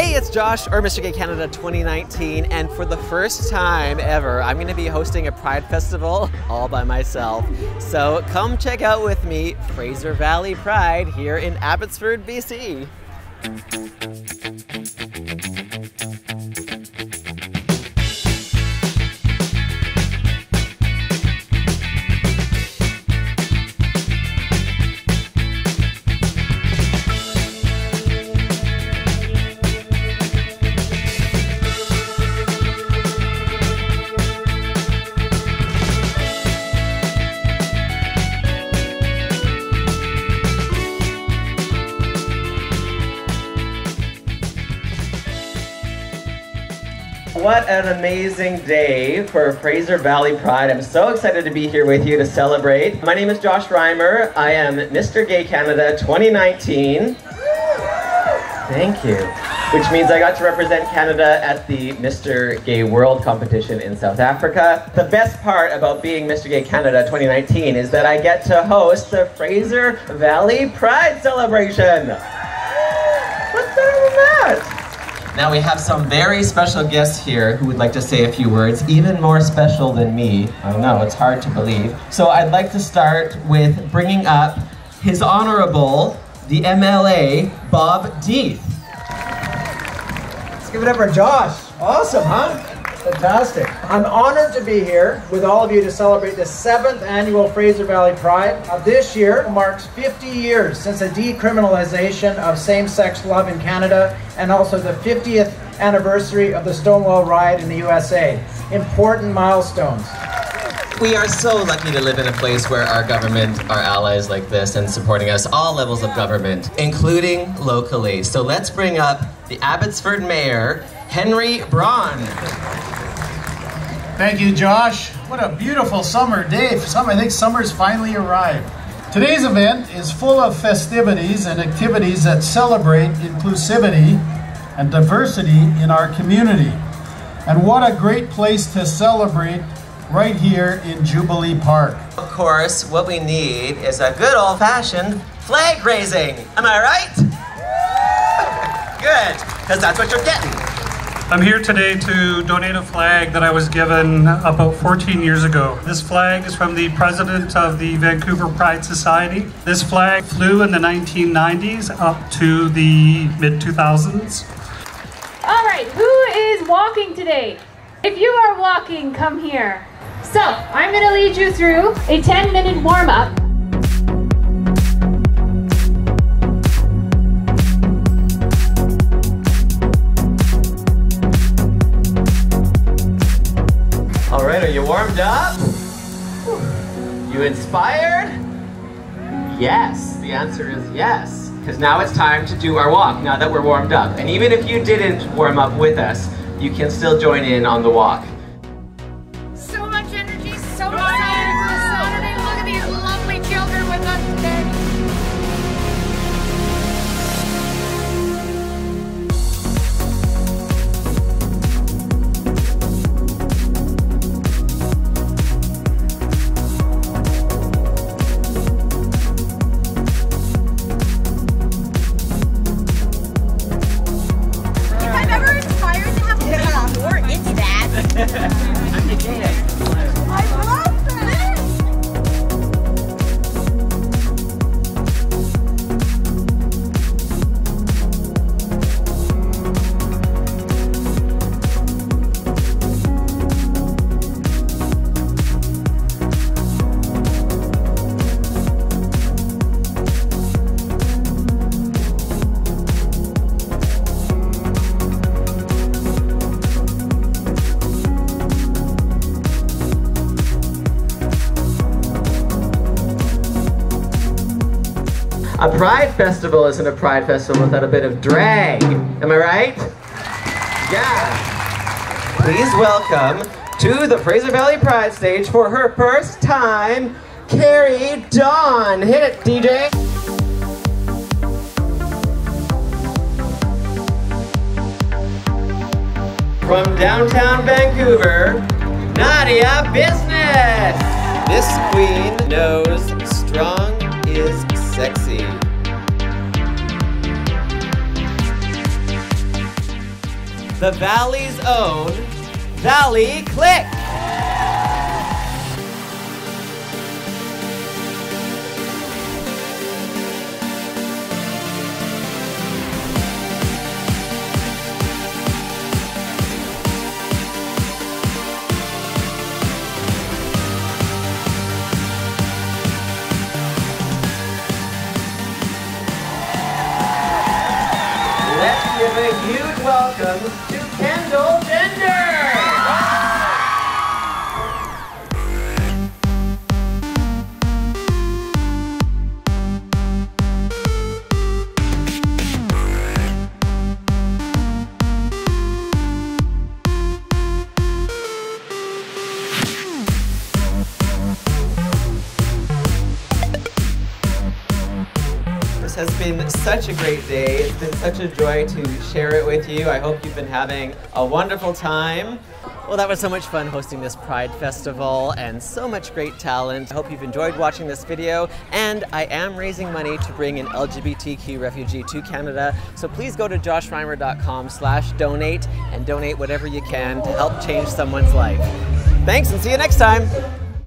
Hey, it's Josh, or Mr. Gay Canada 2019, and for the first time ever, I'm going to be hosting a Pride Festival all by myself. So come check out with me Fraser Valley Pride here in Abbotsford, BC. What an amazing day for Fraser Valley Pride. I'm so excited to be here with you to celebrate. My name is Josh Rimer. I am Mr. Gay Canada 2019. Thank you. Which means I got to represent Canada at the Mr. Gay World competition in South Africa. The best part about being Mr. Gay Canada 2019 is that I get to host the Fraser Valley Pride celebration. What's better than that? Now we have some very special guests here who would like to say a few words, even more special than me. I know, it's hard to believe. So I'd like to start with bringing up His Honorable, the MLA, Bob Deeth. Let's give it up for Josh. Awesome, huh? Fantastic. I'm honored to be here with all of you to celebrate the 7th annual Fraser Valley Pride. This year marks 50 years since the decriminalization of same-sex love in Canada and also the 50th anniversary of the Stonewall riot in the USA. Important milestones. We are so lucky to live in a place where our government are allies like this and supporting us, all levels of government, including locally. So let's bring up the Abbotsford Mayor, Henry Braun. Thank you, Josh. What a beautiful summer day. For some, I think summer's finally arrived. Today's event is full of festivities and activities that celebrate inclusivity and diversity in our community. And what a great place to celebrate right here in Jubilee Park. Of course, what we need is a good old-fashioned flag raising. Am I right? Good, because that's what you're getting. I'm here today to donate a flag that I was given about 14 years ago. This flag is from the president of the Vancouver Pride Society. This flag flew in the 1990s up to the mid-2000s. All right, who is walking today? If you are walking, come here. So, I'm gonna lead you through a 10-minute warm-up. Are you warmed up? You inspired? Yes, the answer is yes. Because now it's time to do our walk, now that we're warmed up. And even if you didn't warm up with us, you can still join in on the walk. So much energy, so excited for this Saturday. Look at these lovely children with us today. A Pride Festival isn't a Pride Festival without a bit of drag. Am I right? Yeah. Please welcome to the Fraser Valley Pride stage for her first time, Carrie Dawn. Hit it, DJ. From downtown Vancouver, Nadia Business. This queen knows strong is sexy. the Valley's own Valley Click. Give a huge welcome to Kendall Gender! Has been such a great day. It's been such a joy to share it with you. I hope you've been having a wonderful time. Well, that was so much fun hosting this Pride Festival and so much great talent. I hope you've enjoyed watching this video, and I am raising money to bring an LGBTQ refugee to Canada, so please go to JoshRimer.com/donate and donate whatever you can to help change someone's life. Thanks, and see you next time.